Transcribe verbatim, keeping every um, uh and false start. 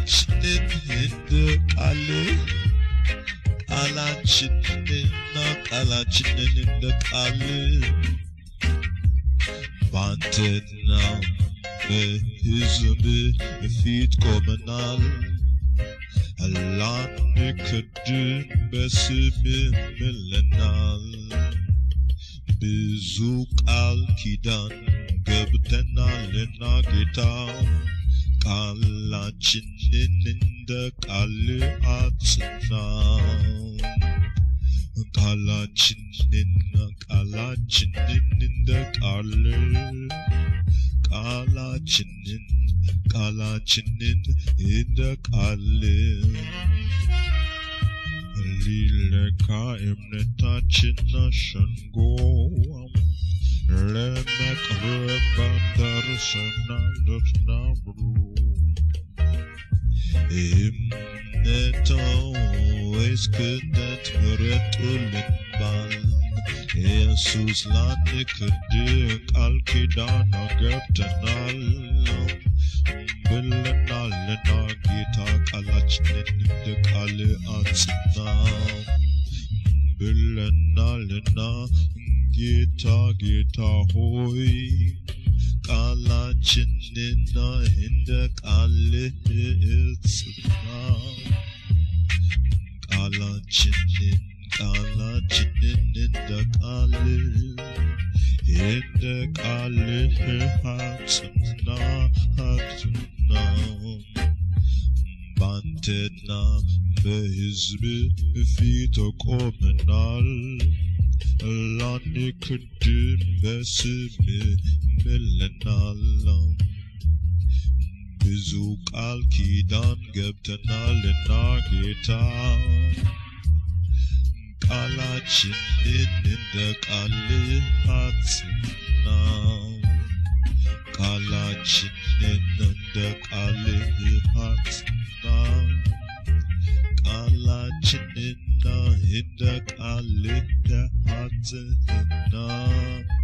Kalachinin de kalih, kalachinin kalachinin de kalih. Vantenam ve hüzünü fit komenal, lanı ködünmesi mi millenal. Bizuk alkidan göbten alena gitar, kalachinin inde kalih atına. Kalachinin, kalachinin inde kalih, kalachinin, kalachinin inde kalih. Lile ka emneta china shangoam, lemek rebandar sanadur nabru. Emneta oes kudet meretulen bal, Jesus lani kudek alkidana geptenal. Bilenal lenagita kalachinin inde kalih atına. Bilenal lenagita gita hoy, kalachinin inde kalih atına. Kalachinin, kalachinin inde kalih, inde kalih atına, atına. Bantetna ve hizbi fito komenal, lani kudüm ve simi millenal. Bizuk alkidan göbtenal enagita, kalachinin inde kalih atına. Kalachinin inde kalih atına, kalachinin inde kalih atına.